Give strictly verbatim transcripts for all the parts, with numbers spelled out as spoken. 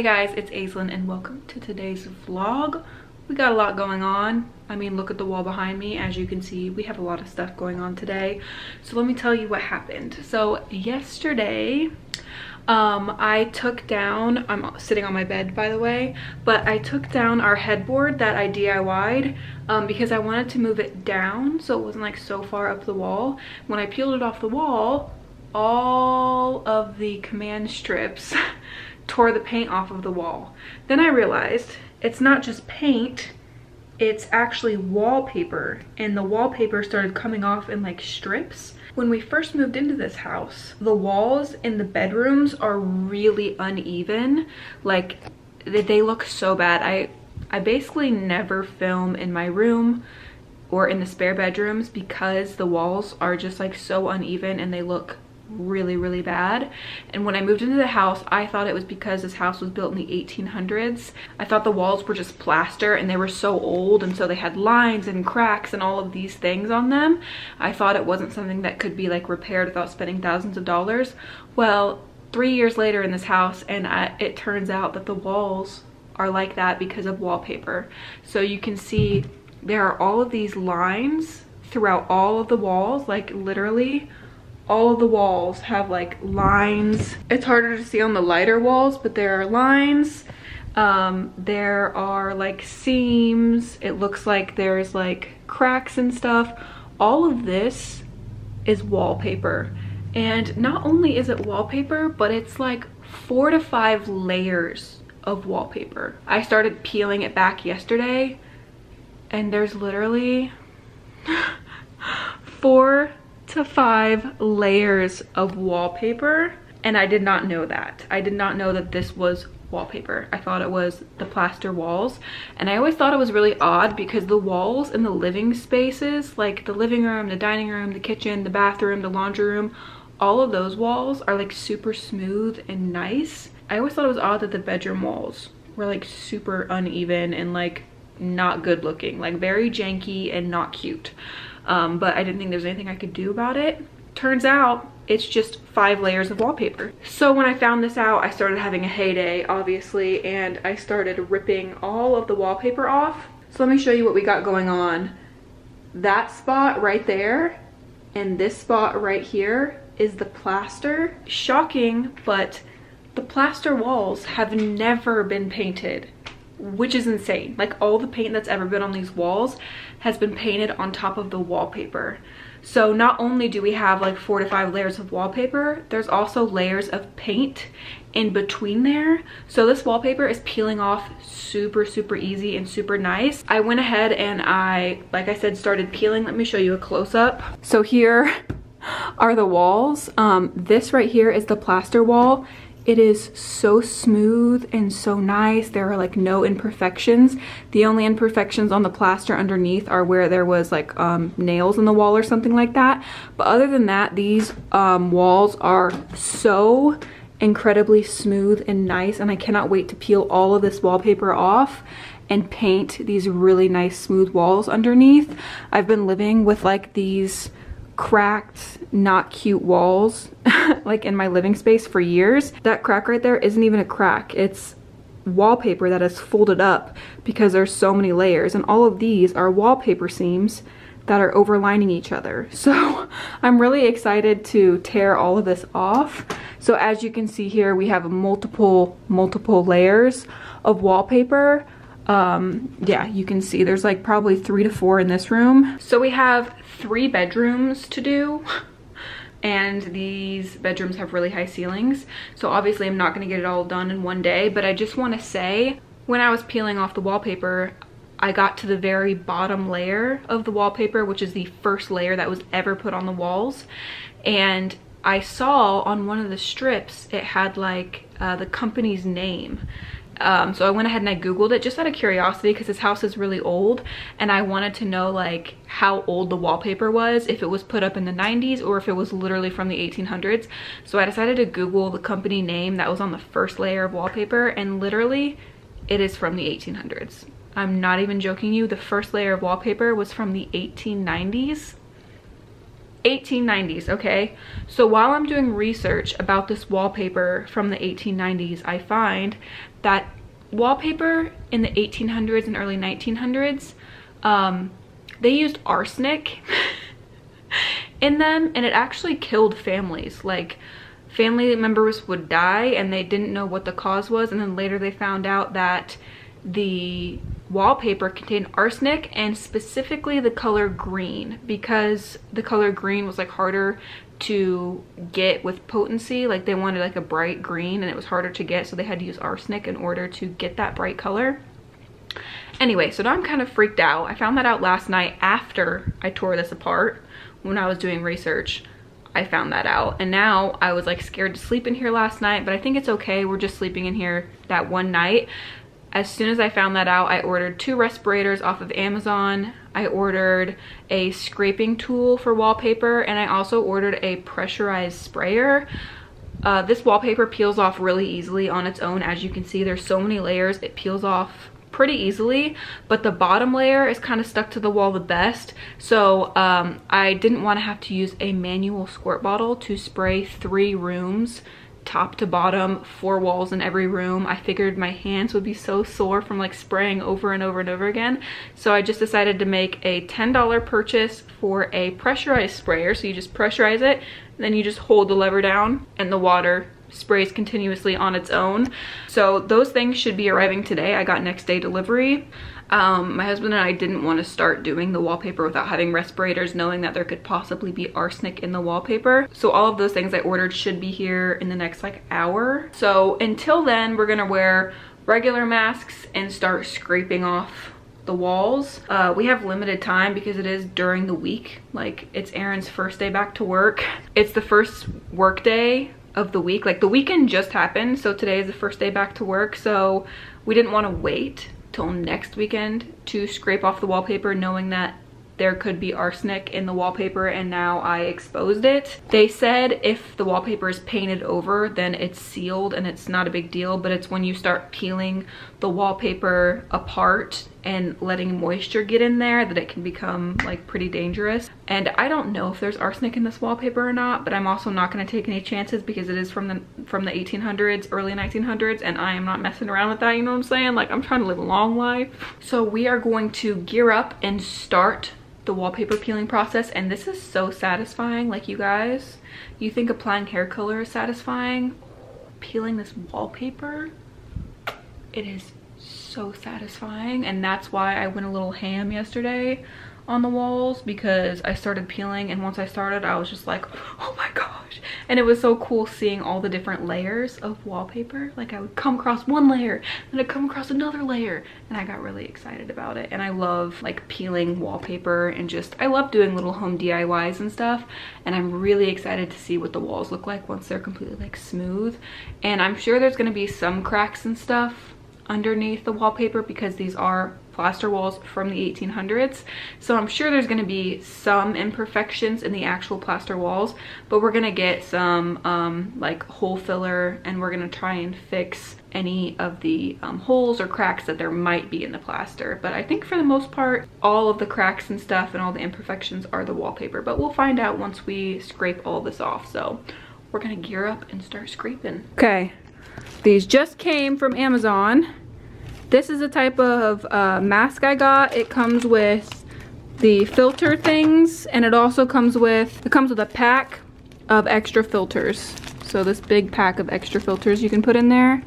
Hey guys, it's Aislinn and welcome to today's vlog. We got a lot going on. I mean, look at the wall behind me. As you can see, we have a lot of stuff going on today. So let me tell you what happened. So yesterday, um, I took down, I'm sitting on my bed by the way, but I took down our headboard that I D I Y'd um, because I wanted to move it down so it wasn't like so far up the wall. When I peeled it off the wall, all of the command strips tore the paint off of the wall. Then I realized it's not just paint, it's actually wallpaper, and the wallpaper started coming off in like strips. When we first moved into this house, the walls in the bedrooms are really uneven. Like they look so bad. I I basically never film in my room or in the spare bedrooms because the walls are just like so uneven and they look really really bad. And when I moved into the house, I thought it was because this house was built in the eighteen hundreds. I thought the walls were just plaster and they were so old, and so they had lines and cracks and all of these things on them. I thought it wasn't something that could be like repaired without spending thousands of dollars. Well, three years later in this house, and I, it turns out that the walls are like that because of wallpaper. So you can see there are all of these lines throughout all of the walls. Like literally all of the walls have like lines. It's harder to see on the lighter walls, but there are lines. Um, there are like seams. It looks like there's like cracks and stuff. All of this is wallpaper. And not only is it wallpaper, but it's like four to five layers of wallpaper. I started peeling it back yesterday, and there's literally four to five layers of wallpaper, and I did not know that. I did not know that this was wallpaper. I thought it was the plaster walls, and I always thought it was really odd because the walls in the living spaces, like the living room, the dining room, the kitchen, the bathroom, the laundry room, all of those walls are like super smooth and nice. I always thought it was odd that the bedroom walls were like super uneven and like not good looking, like very janky and not cute. Um, but I didn't think there was anything I could do about it. Turns out it's just five layers of wallpaper. So when I found this out, I started having a heyday, obviously, and I started ripping all of the wallpaper off. So let me show you what we got going on. That spot right there and this spot right here is the plaster. Shocking, but the plaster walls have never been painted, which is insane. Like all the paint that's ever been on these walls has been painted on top of the wallpaper. So not only do we have like four to five layers of wallpaper, there's also layers of paint in between there. So this wallpaper is peeling off super super easy and super nice. I went ahead and I, like I said, started peeling. Let me show you a close-up. So here are the walls. Um, this right here is the plaster wall. It is so smooth and so nice. There are like no imperfections. The only imperfections on the plaster underneath are where there was like um, nails in the wall or something like that. But other than that, these um, walls are so incredibly smooth and nice, and I cannot wait to peel all of this wallpaper off and paint these really nice smooth walls underneath. I've been living with like these cracked, not cute walls like in my living space for years. That crack right there isn't even a crack, it's wallpaper that is folded up because there's so many layers, and all of these are wallpaper seams that are overlining each other. So I'm really excited to tear all of this off. So as you can see here, we have multiple multiple layers of wallpaper. Um, yeah, you can see there's like probably three to four in this room. So we have three bedrooms to do, and these bedrooms have really high ceilings. So obviously I'm not going to get it all done in one day, but I just want to say when I was peeling off the wallpaper, I got to the very bottom layer of the wallpaper, which is the first layer that was ever put on the walls. And I saw on one of the strips, it had like uh, the company's name. Um, so I went ahead and I googled it just out of curiosity because this house is really old, and I wanted to know like how old the wallpaper was, if it was put up in the nineties or if it was literally from the eighteen hundreds. So I decided to Google the company name that was on the first layer of wallpaper, and literally it is from the eighteen hundreds. I'm not even joking you, the first layer of wallpaper was from the eighteen nineties. eighteen nineties, okay? So while I'm doing research about this wallpaper from the eighteen nineties, I find that wallpaper in the eighteen hundreds and early nineteen hundreds, um, they used arsenic in them, and it actually killed families. Like, family members would die and they didn't know what the cause was, and then later they found out that the wallpaper contained arsenic, and specifically the color green, because the color green was like harder to get with potency. Like, they wanted like a bright green and it was harder to get, so they had to use arsenic in order to get that bright color. Anyway, so now I'm kind of freaked out. I found that out last night after I tore this apart. When I was doing research, I found that out, and now I was like scared to sleep in here last night, but I think it's okay. We're just sleeping in here that one night. As soon as I found that out, I ordered two respirators off of Amazon. I ordered a scraping tool for wallpaper, and I also ordered a pressurized sprayer. Uh, this wallpaper peels off really easily on its own. As you can see, there's so many layers, it peels off pretty easily, but the bottom layer is kind of stuck to the wall the best. So um, I didn't want to have to use a manual squirt bottle to spray three rooms, top to bottom, four walls in every room. I figured my hands would be so sore from like spraying over and over and over again. So I just decided to make a ten dollar purchase for a pressurized sprayer. So you just pressurize it, then you just hold the lever down and the water sprays continuously on its own. So those things should be arriving today. I got next day delivery. Um, my husband and I didn't want to start doing the wallpaper without having respirators, knowing that there could possibly be arsenic in the wallpaper. So all of those things I ordered should be here in the next like hour. So until then, we're gonna wear regular masks and start scraping off the walls. Uh, we have limited time because it is during the week. Like, it's Aaron's first day back to work. It's the first work day of the week. Like, the weekend just happened, so today is the first day back to work, so we didn't want to wait till next weekend to scrape off the wallpaper, knowing that there could be arsenic in the wallpaper, and now I exposed it. They said if the wallpaper is painted over, then it's sealed and it's not a big deal, but it's when you start peeling the wallpaper apart and letting moisture get in there that it can become like pretty dangerous. And I don't know if there's arsenic in this wallpaper or not, but I'm also not going to take any chances because it is from the from the eighteen hundreds, early nineteen hundreds, and I am not messing around with that, you know what I'm saying? Like, I'm trying to live a long life. So we are going to gear up and start the wallpaper peeling process, and this is so satisfying. Like, you guys, you think applying hair color is satisfying? Peeling this wallpaper, it is so satisfying, and that's why I went a little ham yesterday on the walls, because I started peeling, and once I started, I was just like, oh my gosh. And it was so cool seeing all the different layers of wallpaper. Like, I would come across one layer, then I'd come across another layer, and I got really excited about it. And I love like peeling wallpaper, and just, I love doing little home D I Ys and stuff, and I'm really excited to see what the walls look like once they're completely like smooth. And I'm sure there's gonna be some cracks and stuff underneath the wallpaper because these are plaster walls from the eighteen hundreds, so I'm sure there's going to be some imperfections in the actual plaster walls, but we're going to get some um like hole filler, and we're going to try and fix any of the um, holes or cracks that there might be in the plaster. But I think for the most part, all of the cracks and stuff and all the imperfections are the wallpaper, but we'll find out once we scrape all this off. So we're going to gear up and start scraping. Okay, these just came from Amazon. This is a type of uh, mask I got. It comes with the filter things, and it also comes with, it comes with a pack of extra filters. So this big pack of extra filters you can put in there.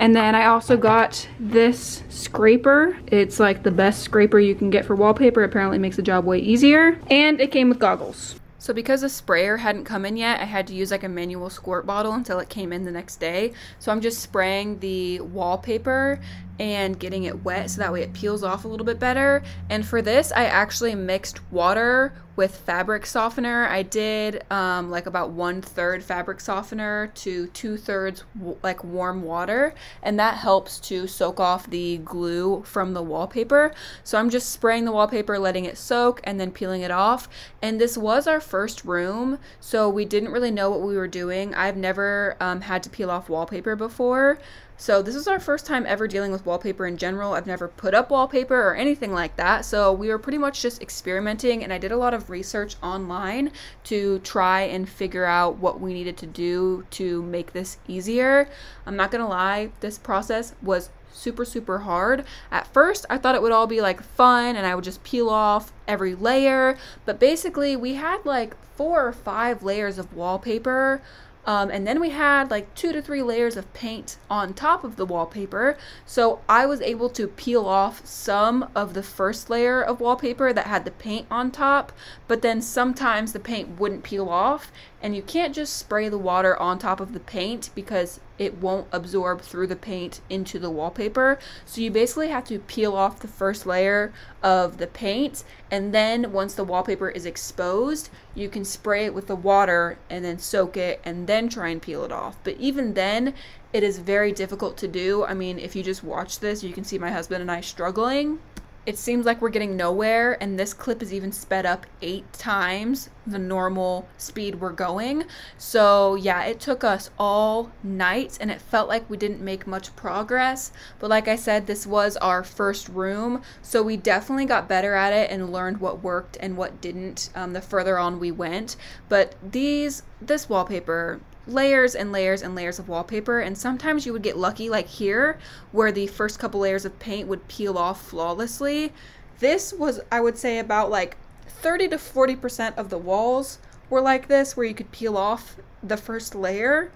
And then I also got this scraper. It's like the best scraper you can get for wallpaper. Apparently it makes the job way easier. And it came with goggles. So because the sprayer hadn't come in yet, I had to use like a manual squirt bottle until it came in the next day. So I'm just spraying the wallpaper and getting it wet so that way it peels off a little bit better. And for this, I actually mixed water with fabric softener. I did um, like about one third fabric softener to two thirds like warm water, and that helps to soak off the glue from the wallpaper. So I'm just spraying the wallpaper, letting it soak, and then peeling it off. And this was our first room, so we didn't really know what we were doing. I've never um, had to peel off wallpaper before. So this is our first time ever dealing with wallpaper in general. I've never put up wallpaper or anything like that. So we were pretty much just experimenting, and I did a lot of research online to try and figure out what we needed to do to make this easier. I'm not gonna lie, this process was super, super hard. At first, I thought it would all be like fun and I would just peel off every layer, but basically we had like four or five layers of wallpaper. Um, and then we had like two to three layers of paint on top of the wallpaper. So I was able to peel off some of the first layer of wallpaper that had the paint on top, but then sometimes the paint wouldn't peel off, and you can't just spray the water on top of the paint because it won't absorb through the paint into the wallpaper. So you basically have to peel off the first layer of the paint, and then once the wallpaper is exposed, you can spray it with the water and then soak it and then try and peel it off. But even then, it is very difficult to do. I mean, if you just watch this, you can see my husband and I struggling. It seems like we're getting nowhere, and this clip is even sped up eight times the normal speed we're going. So yeah, it took us all night and it felt like we didn't make much progress. But like I said, this was our first room, so we definitely got better at it and learned what worked and what didn't um, the further on we went. But these, this wallpaper, layers and layers and layers of wallpaper, and sometimes you would get lucky like here where the first couple layers of paint would peel off flawlessly. This was, I would say, about like thirty to forty percent of the walls were like this, where you could peel off the first layer,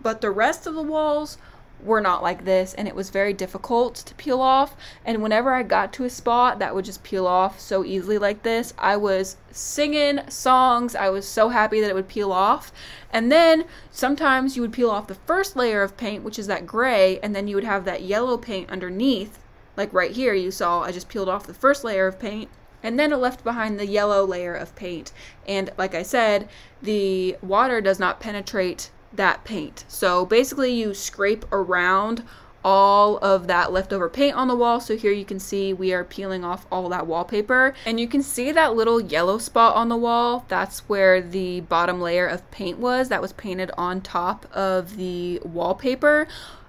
but the rest of the walls were not like this, and it was very difficult to peel off. And whenever I got to a spot that would just peel off so easily like this, I was singing songs. I was so happy that it would peel off. And then sometimes you would peel off the first layer of paint, which is that gray, and then you would have that yellow paint underneath. Like right here, you saw I just peeled off the first layer of paint, and then it left behind the yellow layer of paint. And like I said, the water does not penetrate that paint. So basically you scrape around all of that leftover paint on the wall. So here you can see we are peeling off all that wallpaper, and you can see that little yellow spot on the wall. That's where the bottom layer of paint was that was painted on top of the wallpaper.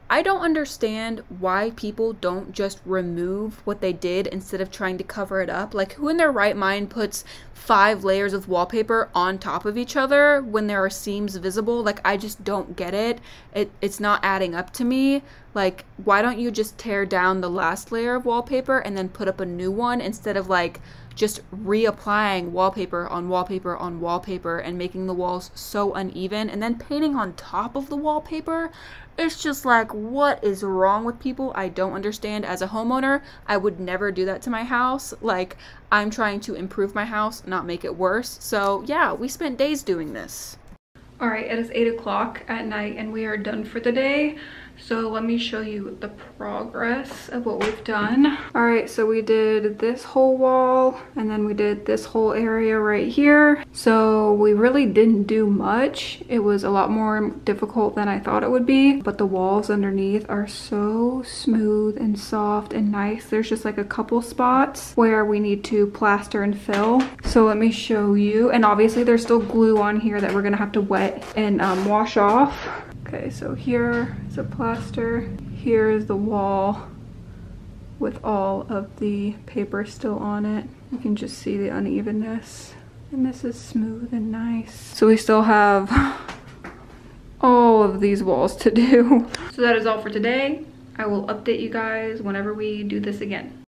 I don't understand why people don't just remove what they did instead of trying to cover it up. Like, who in their right mind puts five layers of wallpaper on top of each other when there are seams visible? Like, I just don't get it. It it's not adding up to me. Like, why don't you just tear down the last layer of wallpaper and then put up a new one, instead of like just reapplying wallpaper on wallpaper on wallpaper and making the walls so uneven and then painting on top of the wallpaper? It's just like, what is wrong with people? I don't understand. As a homeowner, I would never do that to my house. Like, I'm trying to improve my house, not make it worse. So yeah, we spent days doing this. All right, it is eight o'clock at night and we are done for the day. So let me show you the progress of what we've done. All right, so we did this whole wall, and then we did this whole area right here. So we really didn't do much. It was a lot more difficult than I thought it would be, but the walls underneath are so smooth and soft and nice. There's just like a couple spots where we need to plaster and fill. So let me show you. And obviously there's still glue on here that we're gonna have to wet and um, wash off. Okay, so here is a plaster. Here is the wall with all of the paper still on it. You can just see the unevenness. And this is smooth and nice. So we still have all of these walls to do. So that is all for today. I will update you guys whenever we do this again.